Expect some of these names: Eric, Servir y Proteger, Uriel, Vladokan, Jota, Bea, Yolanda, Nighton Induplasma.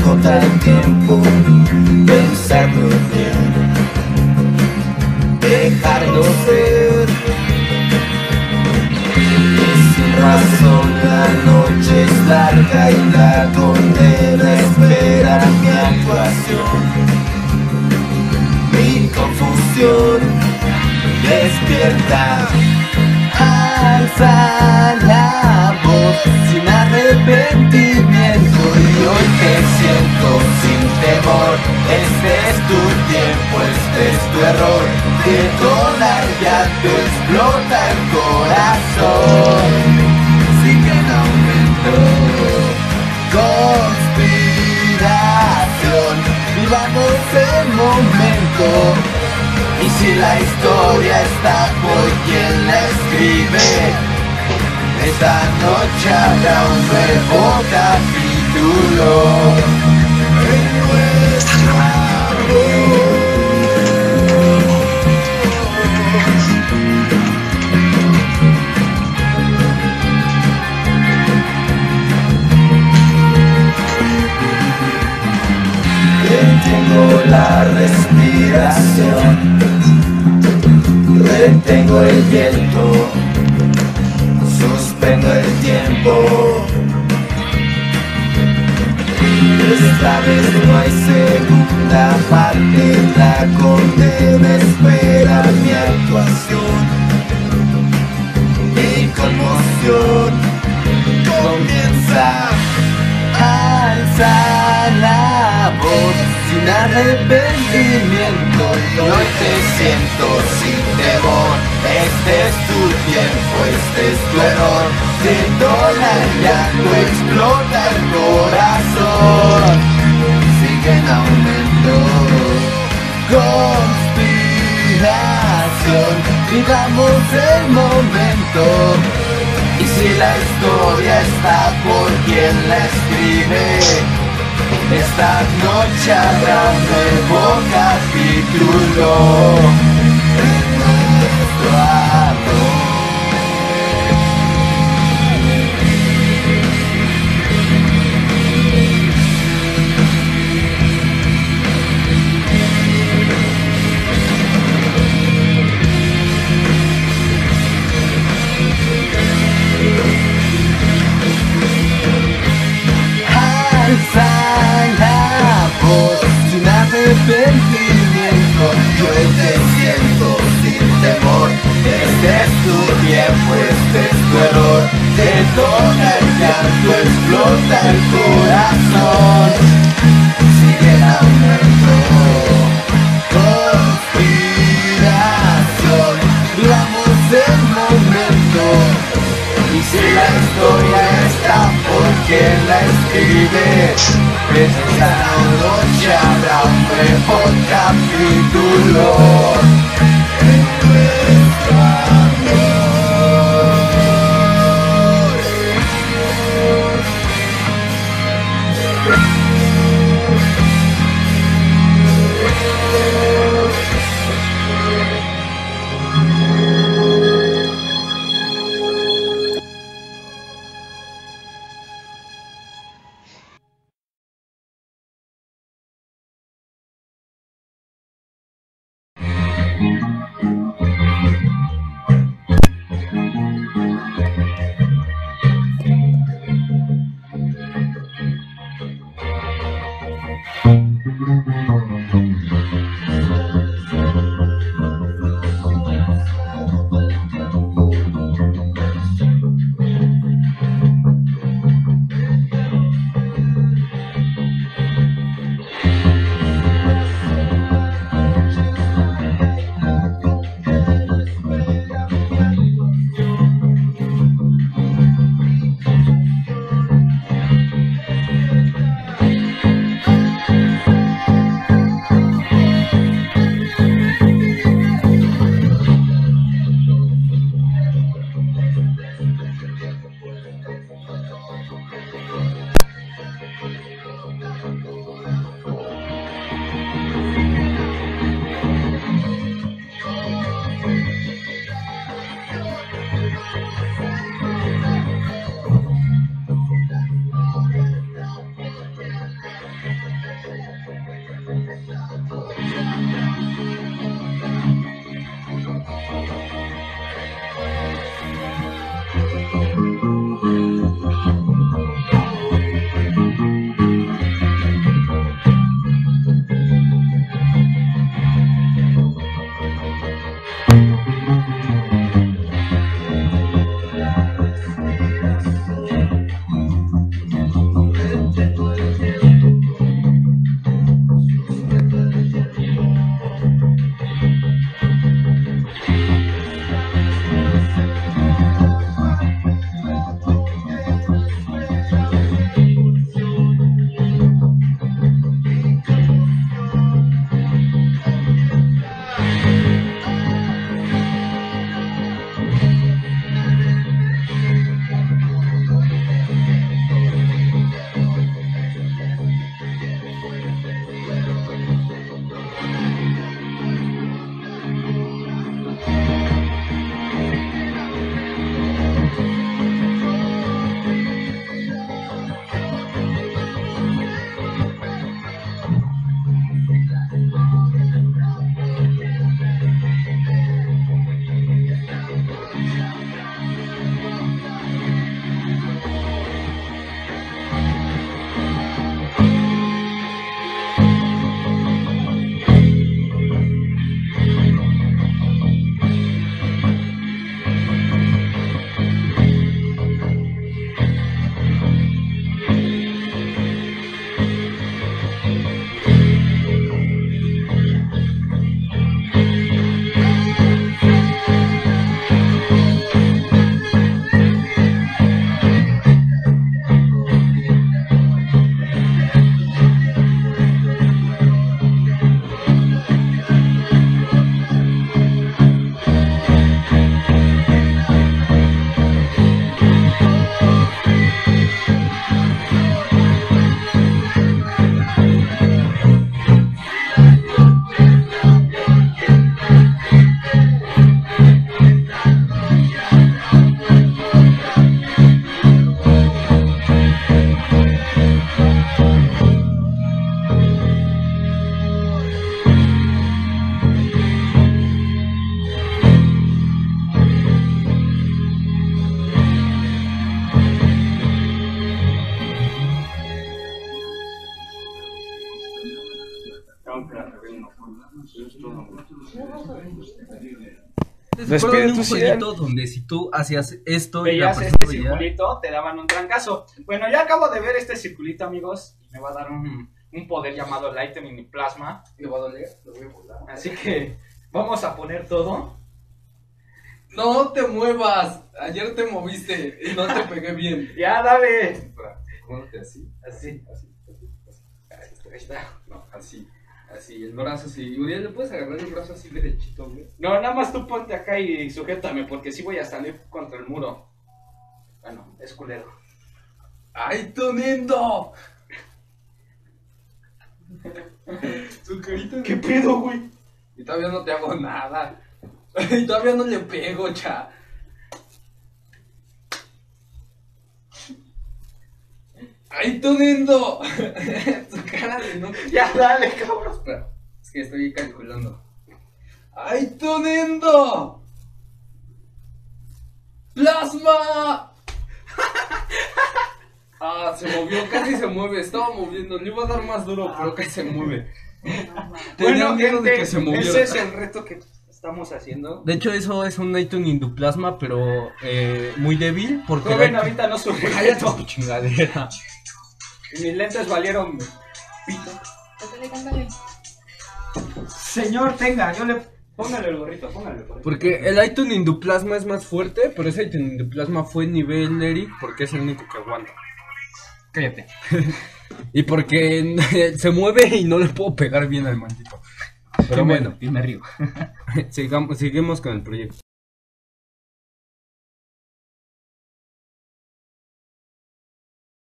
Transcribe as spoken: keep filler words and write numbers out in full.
agotar el tiempo, pensarlo bien, dejarlo ser. Y sin razón la noche es larga y la condena espera mi actuación. Mi confusión despierta, alza la voz sin arrepentimiento. Y hoy te siento sin temor, este es tu tiempo, este es tu error. De toda ya te explota el corazón. Sigue sí en aumento, conspiración, vivamos el momento. Y si la historia está por quien la escribe, esta noche habrá un nuevo capítulo. Está grabado. Entiendo la respiración, retengo el viento, suspendo el tiempo. Esta vez no hay segunda parte, la condena espera mi actuación. Mi conmoción comienza, alza la voz sin arrepentimiento. Y hoy te siento sin temor, este es tu tiempo, este es tu error. Siento la llanto, explota el corazón. Sigue en aumento, conspiración, vivamos el momento. Y si la historia está por quien la escribe, esta noche habrá un nuevo capítulo en nuestro arrepentimiento. Yo te siento sin temor, este es tu tiempo, este es tu error. Detona el llanto, explota el corazón. Sigue el aumento, conspiración, vivamos el momento. Y si la historia está por quien la escribe, esta noche habrá un nuevo capítulo en nuestro amor. Thank you. Recuerdo en un jueguito donde si tú hacías esto veías y la este circulito, te daban un trancazo. Bueno, ya acabo de ver este circulito, amigos, y me va a dar un, un poder llamado Light en plasma. ¿Lo va a doler? Lo voy a volar. Así que vamos a poner todo. No te muevas, ayer te moviste y no te pegué bien. Ya, dale. ¿Cómo te así? Así, así, así, así. Ahí está, ahí está. No, así. Así, el brazo así. Uriel, ¿le puedes agarrar el brazo así derechito, güey? No, nada más tú ponte acá y sujétame, porque sí voy a salir contra el muro. Bueno, es culero. ¡Ay, tú lindo! Su carita. ¿Qué pedo, güey? Y todavía no te hago nada. Y todavía no le pego, cha. ¡Ay, tú lindo! Tu cara de no. Ya, dale, cabrón. Pero es que estoy calculando. ¡Ay, tú lindo! ¡Plasma! Ah, se movió, casi se mueve. Estaba moviendo. Le iba a dar más duro, pero casi se mueve. Tenía bueno, miedo gente, de que se moviera. Ese es el reto que estamos haciendo. De hecho, eso es un Nighton Induplasma, pero eh, muy débil. Porque joven, la... ahorita no sube. Cállate tu chingadera. Y mis lentes valieron pito. Señor, tenga, yo le... Póngale el gorrito, póngale el gorrito. Porque el Nighton Induplasma es más fuerte, pero ese Nighton Induplasma fue nivel Eric porque es el único que aguanta. Cállate. Y porque se mueve y no le puedo pegar bien al maldito. Pero bueno, y me río. Sigamos, seguimos con el proyecto.